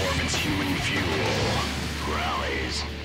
performance human fuel rallies.